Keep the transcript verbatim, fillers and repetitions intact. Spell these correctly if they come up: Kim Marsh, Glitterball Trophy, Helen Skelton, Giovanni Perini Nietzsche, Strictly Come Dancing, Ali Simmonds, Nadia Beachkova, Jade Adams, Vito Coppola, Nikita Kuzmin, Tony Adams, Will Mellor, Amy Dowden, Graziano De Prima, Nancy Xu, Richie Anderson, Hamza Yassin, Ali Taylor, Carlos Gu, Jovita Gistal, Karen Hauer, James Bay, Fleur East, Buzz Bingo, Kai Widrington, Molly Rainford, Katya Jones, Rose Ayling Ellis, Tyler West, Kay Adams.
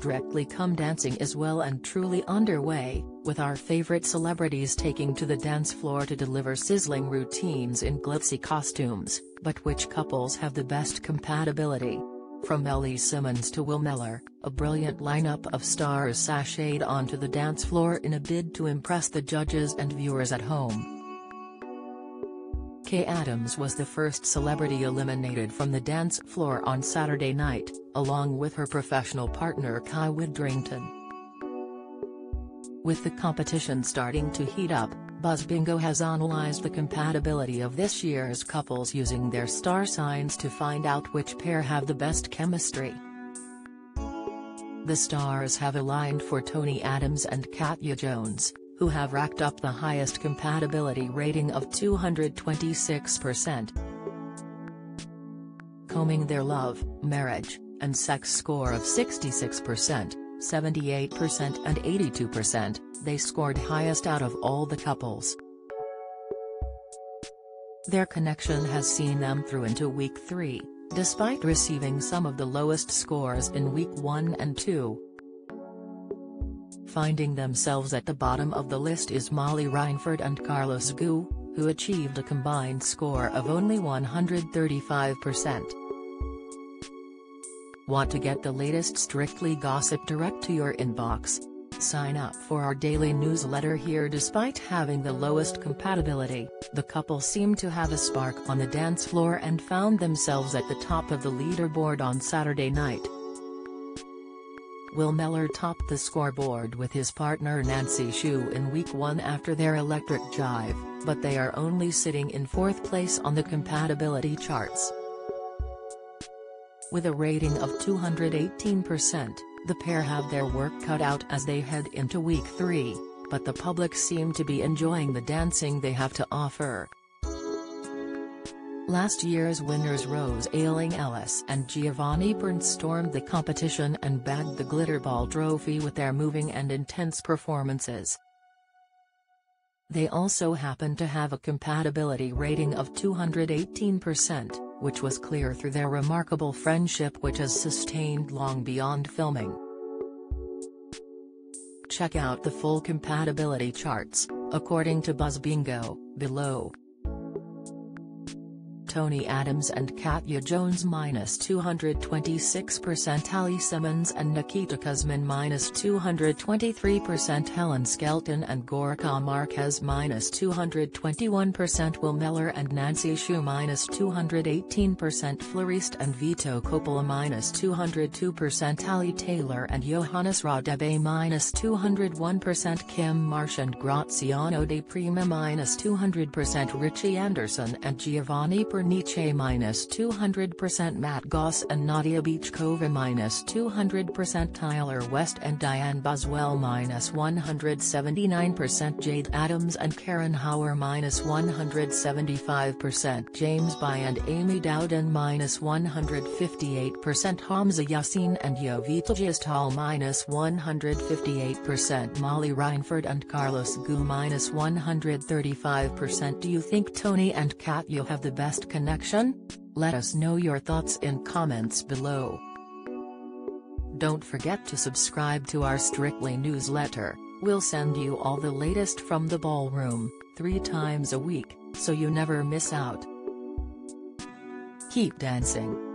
Strictly Come Dancing is well and truly underway, with our favorite celebrities taking to the dance floor to deliver sizzling routines in glitzy costumes, but which couples have the best compatibility? From Ellie Simmonds to Will Mellor, a brilliant lineup of stars sashayed onto the dance floor in a bid to impress the judges and viewers at home. Kay Adams was the first celebrity eliminated from the dance floor on Saturday night, along with her professional partner Kai Widrington. With the competition starting to heat up, Buzz Bingo has analyzed the compatibility of this year's couples using their star signs to find out which pair have the best chemistry. The stars have aligned for Tony Adams and Katya Jones, who have racked up the highest compatibility rating of two hundred twenty-six percent. Combing their love, marriage, and sex score of sixty-six percent, seventy-eight percent and eighty-two percent, they scored highest out of all the couples. Their connection has seen them through into week three, despite receiving some of the lowest scores in week one and two. Finding themselves at the bottom of the list is Molly Rainford and Carlos Gu, who achieved a combined score of only one hundred thirty-five percent. Want to get the latest Strictly gossip direct to your inbox? Sign up for our daily newsletter here. Despite having the lowest compatibility, the couple seemed to have a spark on the dance floor and found themselves at the top of the leaderboard on Saturday night. Will Mellor topped the scoreboard with his partner Nancy Xu in week one after their electric jive, but they are only sitting in fourth place on the compatibility charts. With a rating of two hundred eighteen percent, the pair have their work cut out as they head into week three, but the public seem to be enjoying the dancing they have to offer. Last year's winners Rose Ayling Ellis and Giovanni Pernice stormed the competition and bagged the Glitterball Trophy with their moving and intense performances. They also happened to have a compatibility rating of two hundred eighteen percent, which was clear through their remarkable friendship, which has sustained long beyond filming. Check out the full compatibility charts, according to Buzz Bingo, below. Tony Adams and Katya Jones minus two hundred twenty-six percent, Ali Simmonds and Nikita Kuzmin minus two hundred twenty-three percent, Helen Skelton and Gorka Marquez minus two hundred twenty-one percent, Will Mellor and Nancy Xu minus two hundred eighteen percent, Fleur East and Vito Coppola minus two hundred two percent, Ali Taylor and Johannes Radebe minus two hundred one percent, Kim Marsh and Graziano De Prima minus two hundred percent, Richie Anderson and Giovanni Perini Nietzsche minus two hundred percent, Matt Goss and Nadia Beachkova minus two hundred percent, Tyler West and Diane Boswell minus one hundred seventy-nine percent, Jade Adams and Karen Hauer minus one hundred seventy-five percent, James Bay and Amy Dowden minus one hundred fifty-eight percent, Hamza Yassin and Jovita Gistal minus one hundred fifty-eight percent, Molly Rainford and Carlos Gu minus one hundred thirty-five percent. Do you think Tony and Katya have the best connection? Let us know your thoughts in comments below. Don't forget to subscribe to our Strictly newsletter. We'll send you all the latest from the ballroom, three times a week, so you never miss out. Keep dancing.